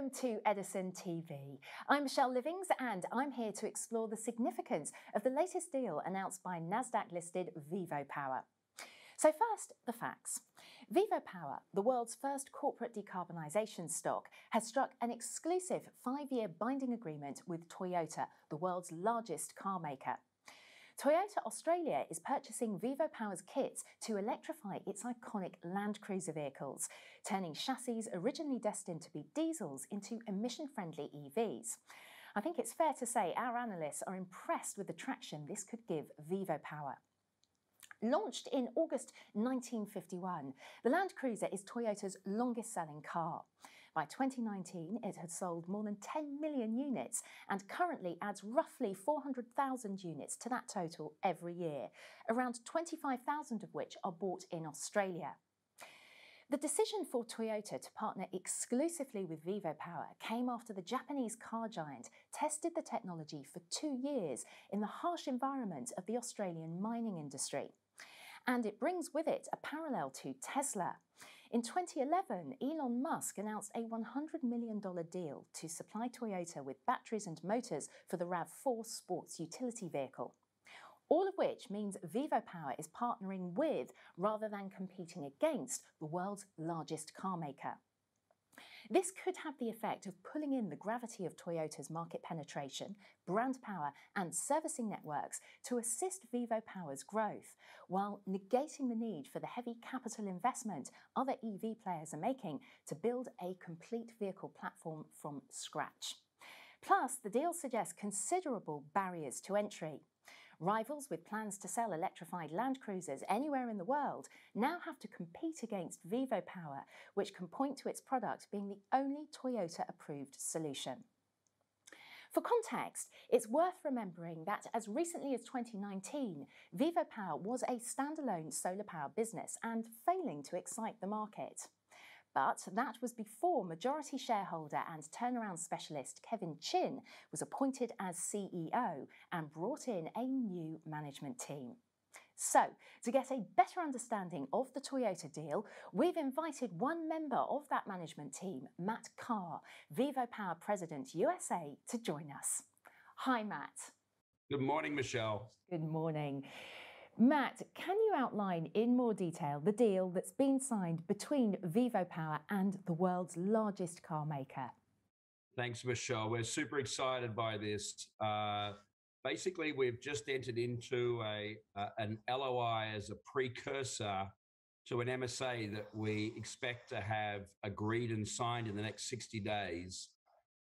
Welcome to Edison TV. I'm Michelle Livings and I'm here to explore the significance of the latest deal announced by Nasdaq-listed VivoPower. So first, the facts. VivoPower, the world's first corporate decarbonisation stock, has struck an exclusive 5-year binding agreement with Toyota, the world's largest car maker. Toyota Australia is purchasing VivoPower's kits to electrify its iconic Land Cruiser vehicles, turning chassis originally destined to be diesels into emission-friendly EVs. I think it's fair to say our analysts are impressed with the traction this could give VivoPower. Launched in August 1951, the Land Cruiser is Toyota's longest-selling car. By 2019, it had sold more than 10 million units and currently adds roughly 400,000 units to that total every year, around 25,000 of which are bought in Australia. The decision for Toyota to partner exclusively with VivoPower came after the Japanese car giant tested the technology for 2 years in the harsh environment of the Australian mining industry. And it brings with it a parallel to Tesla. In 2011, Elon Musk announced a $100 million deal to supply Toyota with batteries and motors for the RAV4 sports utility vehicle. All of which means VivoPower is partnering with, rather than competing against, the world's largest car maker. This could have the effect of pulling in the gravity of Toyota's market penetration, brand power and servicing networks to assist VivoPower's growth, while negating the need for the heavy capital investment other EV players are making to build a complete vehicle platform from scratch. Plus, the deal suggests considerable barriers to entry. Rivals with plans to sell electrified Land Cruisers anywhere in the world now have to compete against VivoPower, which can point to its product being the only Toyota-approved solution. For context, it's worth remembering that as recently as 2019, VivoPower was a standalone solar power business and failing to excite the market. But that was before majority shareholder and turnaround specialist Kevin Chin was appointed as CEO and brought in a new management team. So, to get a better understanding of the Toyota deal, we've invited one member of that management team, Matt Carr, VivoPower President USA, to join us. Hi, Matt. Good morning, Michelle. Good morning. Matt, can you outline in more detail the deal that's been signed between VivoPower and the world's largest car maker? Thanks, Michelle. We're super excited by this. Basically, we've just entered into an LOI as a precursor to an MSA that we expect to have agreed and signed in the next 60 days.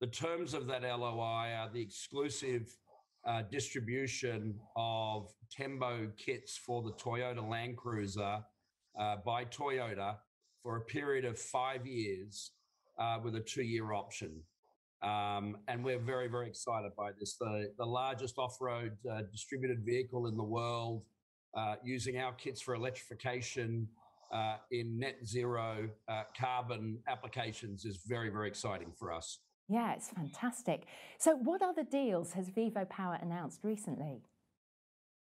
The terms of that LOI are the exclusive distribution of Tembo kits for the Toyota Land Cruiser by Toyota for a period of 5 years with a 2-year option. And we're very, very excited by this. The largest off-road distributed vehicle in the world, using our kits for electrification in net zero carbon applications is very, very exciting for us. Yeah, it's fantastic. So what other deals has VivoPower announced recently?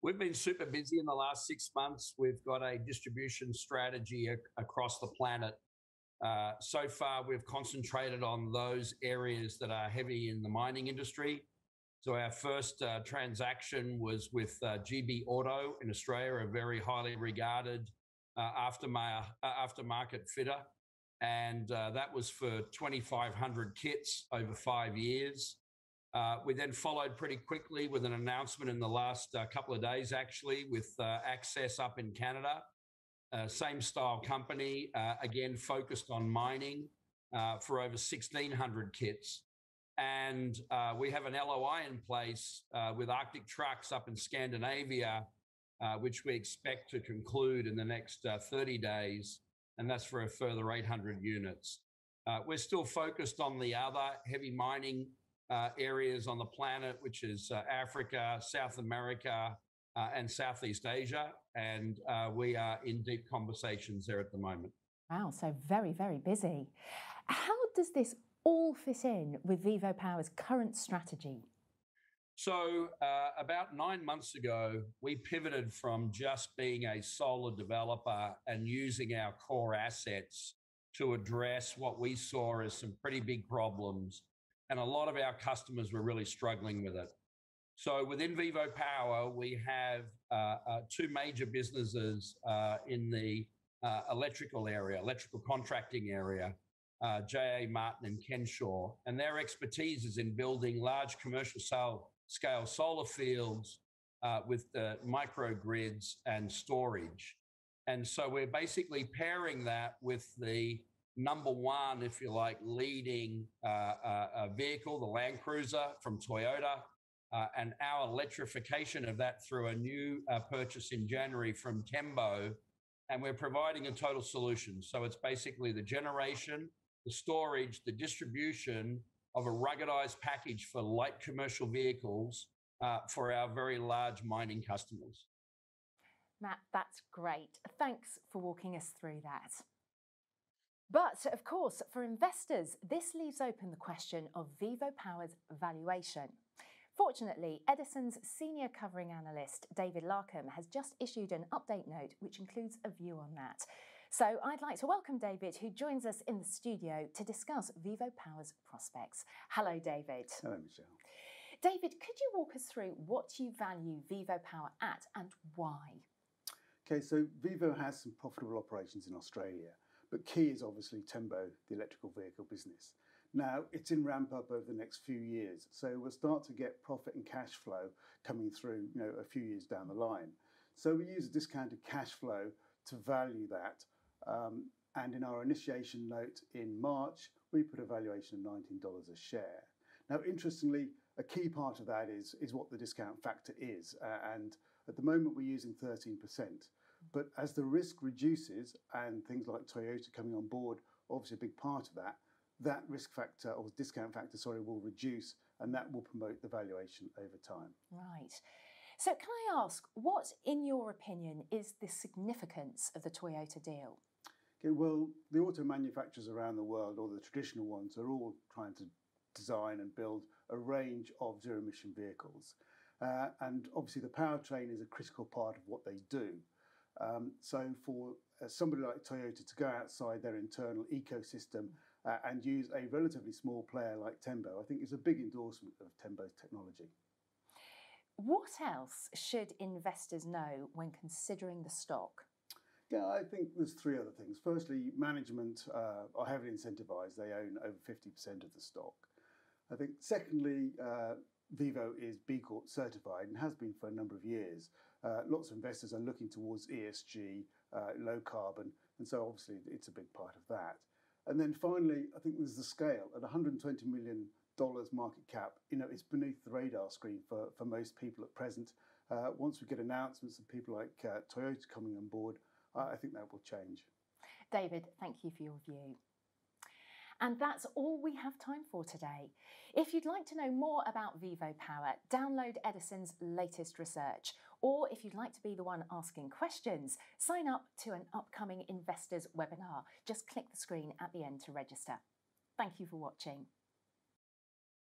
We've been super busy in the last 6 months. We've got a distribution strategy across the planet. So far, we've concentrated on those areas that are heavy in the mining industry. So our first transaction was with GB Auto in Australia, a very highly regarded aftermarket fitter. And that was for 2,500 kits over 5 years. We then followed pretty quickly with an announcement in the last couple of days, actually, with Access up in Canada. Same style company, again, focused on mining for over 1,600 kits. And we have an LOI in place with Arctic Trucks up in Scandinavia, which we expect to conclude in the next 30 days. And that's for a further 800 units. We're still focused on the other heavy mining areas on the planet, which is Africa, South America, and Southeast Asia. And we are in deep conversations there at the moment. Wow, so very, very busy. How does this all fit in with VivoPower's current strategy? So about 9 months ago, we pivoted from just being a solar developer and using our core assets to address what we saw as some pretty big problems. And a lot of our customers were really struggling with it. So within VivoPower, we have two major businesses in the electrical contracting area, J.A. Martin and Kenshaw. And their expertise is in building large commercial scale solar fields with the microgrids and storage. And so we're basically pairing that with the number one, if you like, leading vehicle, the Land Cruiser from Toyota, and our electrification of that through a new purchase in January from Tembo. And we're providing a total solution. So it's basically the generation, the storage, the distribution of a ruggedized package for light commercial vehicles for our very large mining customers. Matt, that's great. Thanks for walking us through that. But of course, for investors, this leaves open the question of VivoPower's valuation. Fortunately, Edison's senior covering analyst, David Larkam, has just issued an update note which includes a view on that. So I'd like to welcome David, who joins us in the studio to discuss VivoPower's prospects. Hello, David. Hello, Michelle. David, could you walk us through what you value VivoPower at and why? Okay, so Vivo has some profitable operations in Australia, but key is obviously Tembo, the electrical vehicle business. Now, it's in ramp up over the next few years, so we'll start to get profit and cash flow coming through, you know, a few years down the line. So we use a discounted cash flow to value that. And in our initiation note in March, we put a valuation of $19 a share. Now, interestingly, a key part of that is what the discount factor is. And at the moment, we're using 13%. But as the risk reduces and things like Toyota coming on board, obviously a big part of that, that risk factor, or discount factor, sorry, will reduce, and that will promote the valuation over time. Right. So can I ask, what, in your opinion, is the significance of the Toyota deal? Okay, well, the auto manufacturers around the world, or the traditional ones, are all trying to design and build a range of zero-emission vehicles. And obviously the powertrain is a critical part of what they do. So for somebody like Toyota to go outside their internal ecosystem and use a relatively small player like Tembo, I think is a big endorsement of Tembo's technology. What else should investors know when considering the stock? Yeah, I think there's three other things. Firstly, management are heavily incentivized. They own over 50% of the stock. I think secondly, Vivo is B Corp certified and has been for a number of years. Lots of investors are looking towards ESG, low carbon, and so obviously it's a big part of that. And then finally, I think there's the scale. At $120 million market cap, you know, it's beneath the radar screen for most people at present. Once we get announcements of people like Toyota coming on board, I think that will change. David, thank you for your view. And that's all we have time for today. If you'd like to know more about VivoPower, download Edison's latest research. Or if you'd like to be the one asking questions, sign up to an upcoming investors webinar. Just click the screen at the end to register. Thank you for watching.